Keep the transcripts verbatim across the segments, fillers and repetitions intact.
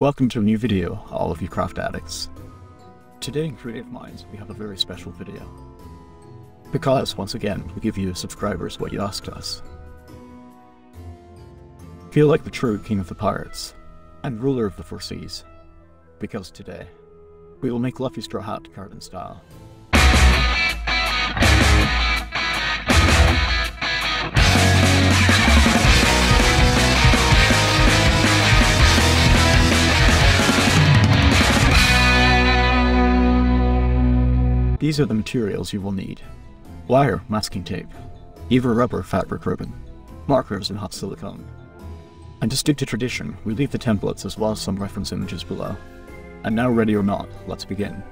Welcome to a new video, all of you craft addicts. Today in Creative Minds, we have a very special video. Because, once again, we give you subscribers what you asked us. Feel like the true king of the pirates, and ruler of the four seas. Because today, we will make Luffy Straw Hat cartoon style. These are the materials you will need. Wire masking tape, either rubber fabric ribbon, markers and hot silicone. And to stick to tradition, we leave the templates as well as some reference images below. And now, ready or not, let's begin.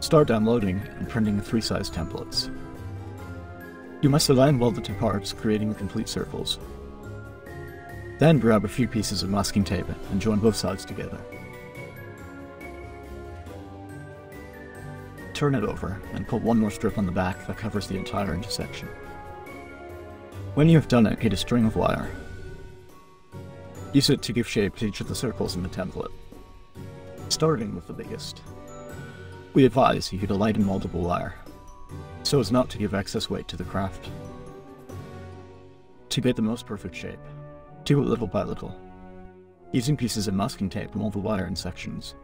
Start downloading and printing the three size templates. You must align weld the two parts, creating the complete circles. Then grab a few pieces of masking tape and join both sides together. Turn it over and put one more strip on the back that covers the entire intersection. When you have done it, get a string of wire. Use it to give shape to each of the circles in the template, starting with the biggest. We advise you to lighten multiple wire, so as not to give excess weight to the craft. To get the most perfect shape, do it little by little, using pieces of masking tape and all the wire in sections,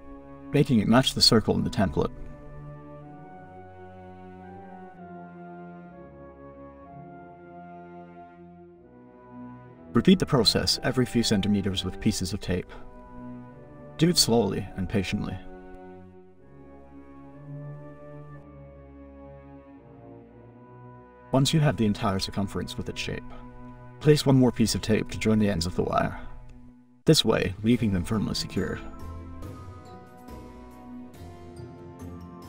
making it match the circle in the template. Repeat the process every few centimeters with pieces of tape. Do it slowly and patiently. Once you have the entire circumference with its shape, place one more piece of tape to join the ends of the wire. This way, leaving them firmly secured.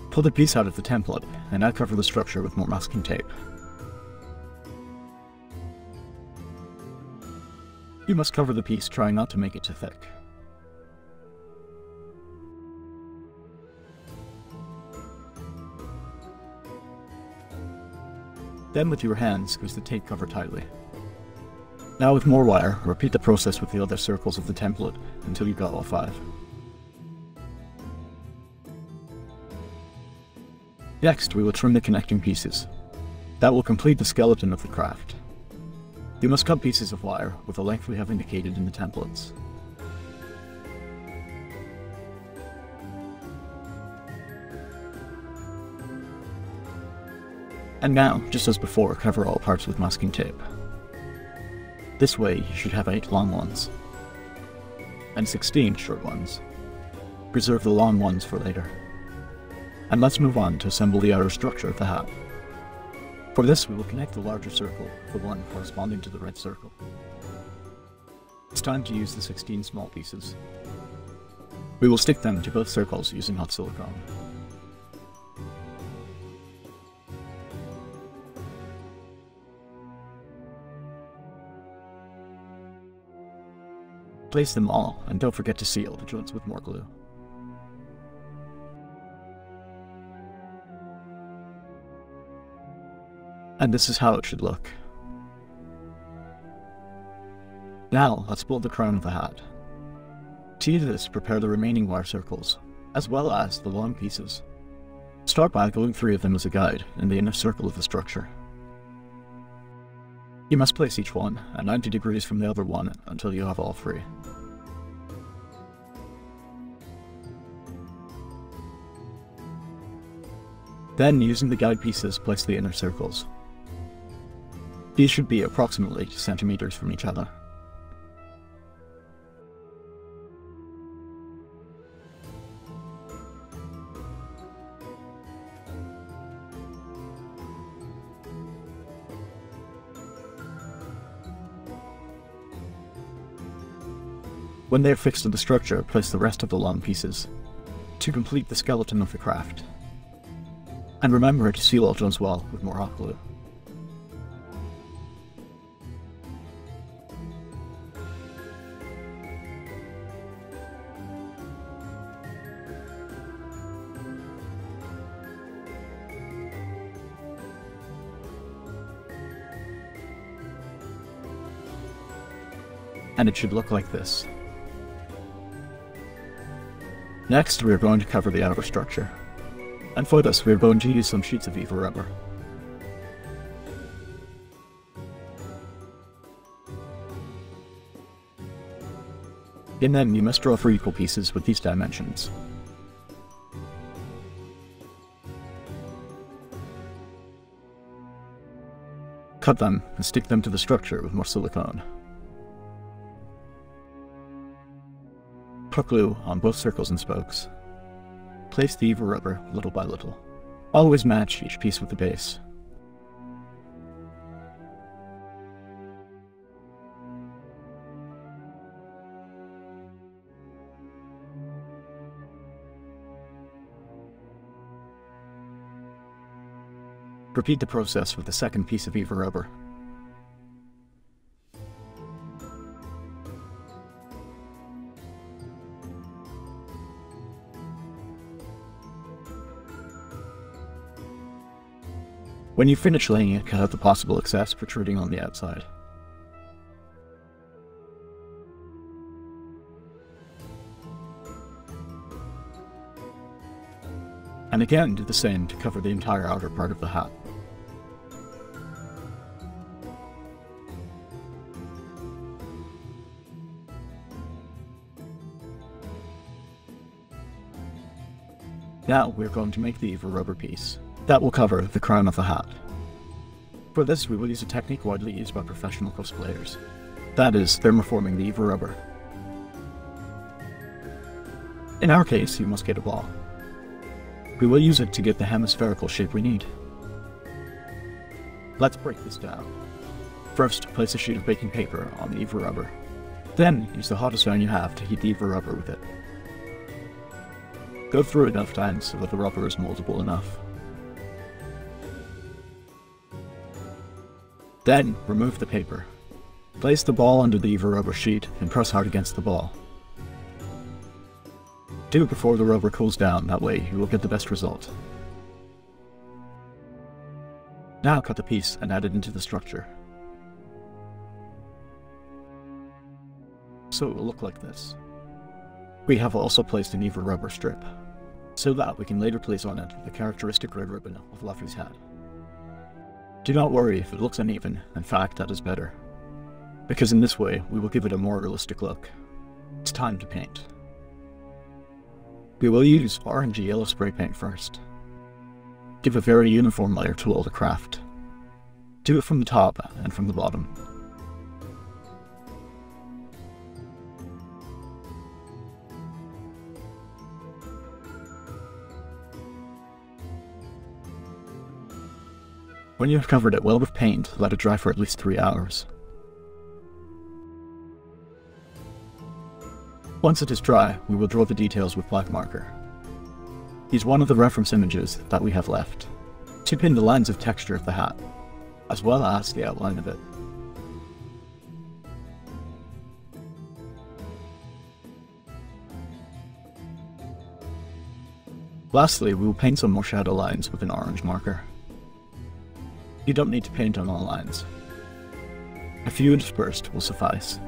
Pull the piece out of the template and now cover the structure with more masking tape. You must cover the piece, trying not to make it too thick. Then with your hands, squeeze the tape cover tightly. Now with more wire, repeat the process with the other circles of the template until you've got all five. Next, we will trim the connecting pieces. That will complete the skeleton of the craft. You must cut pieces of wire with the length we have indicated in the templates. And now, just as before, cover all parts with masking tape. This way, you should have eight long ones, and sixteen short ones. Preserve the long ones for later. And let's move on to assemble the outer structure of the hat. For this, we will connect the larger circle, the one corresponding to the red circle. It's time to use the sixteen small pieces. We will stick them to both circles using hot silicone. Place them all, and don't forget to seal the joints with more glue. And this is how it should look. Now, let's build the crown of the hat. To do this, prepare the remaining wire circles, as well as the long pieces. Start by gluing three of them as a guide in the inner circle of the structure. You must place each one at ninety degrees from the other one until you have all three. Then, using the guide pieces, place the inner circles. These should be approximately two centimeters from each other. When they are fixed to the structure, place the rest of the long pieces to complete the skeleton of the craft. And remember to seal all joints well with more hot glue. And it should look like this. Next, we are going to cover the outer structure. And for this, we are going to use some sheets of evil rubber. In them, you must draw three equal pieces with these dimensions. Cut them and stick them to the structure with more silicone. Put glue on both circles and spokes. Place the evil rubber little by little. Always match each piece with the base. Repeat the process with the second piece of evil rubber. When you finish laying it, cut out the possible excess protruding on the outside. And again, do the same to cover the entire outer part of the hat. Now we are going to make the evil rubber piece. That will cover the crown of the hat. For this, we will use a technique widely used by professional cosplayers. That is, thermoforming the evil rubber. In our case, you must get a ball. We will use it to get the hemispherical shape we need. Let's break this down. First, place a sheet of baking paper on the evil rubber. Then, use the hottest iron you have to heat the evil rubber with it. Go through enough times so that the rubber is moldable enough. Then, remove the paper. Place the ball under the evil rubber sheet and press hard against the ball. Do it before the rubber cools down, that way you will get the best result. Now cut the piece and add it into the structure. So it will look like this. We have also placed an evil rubber strip, so that we can later place on it the characteristic red ribbon of Luffy's hat. Do not worry if it looks uneven, in fact that is better, because in this way we will give it a more realistic look. It's time to paint. We will use orange yellow spray paint first. Give a very uniform layer to all the craft. Do it from the top and from the bottom. When you have covered it well with paint, let it dry for at least three hours. Once it is dry, we will draw the details with black marker. Use one of the reference images that we have left to pin the lines of texture of the hat, as well as the outline of it. Lastly, we will paint some more shadow lines with an orange marker. You don't need to paint on all lines. A few interspersed will suffice.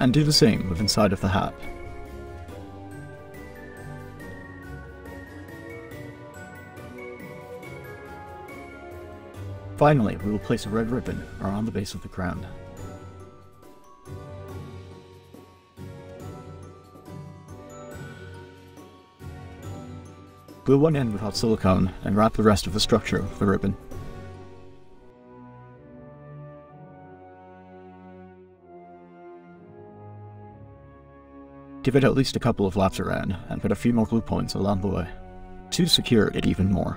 And do the same with inside of the hat. Finally, we will place a red ribbon around the base of the crown. Glue one end with hot silicone and wrap the rest of the structure with the ribbon. Give it at least a couple of laps around, and put a few more glue points along the way, to secure it even more.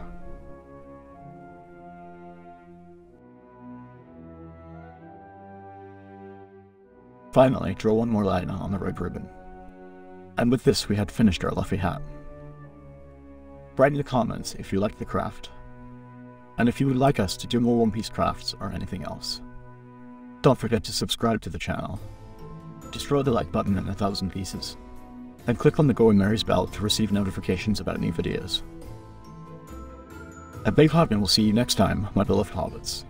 Finally, draw one more line on the red ribbon. And with this, we had finished our Luffy hat. Write in the comments if you liked the craft, and if you would like us to do more One Piece crafts or anything else. Don't forget to subscribe to the channel. Destroy the like button in a thousand pieces, and click on the Going Merry's bell to receive notifications about new videos. I beg your pardon, we'll see you next time, my beloved hobbits.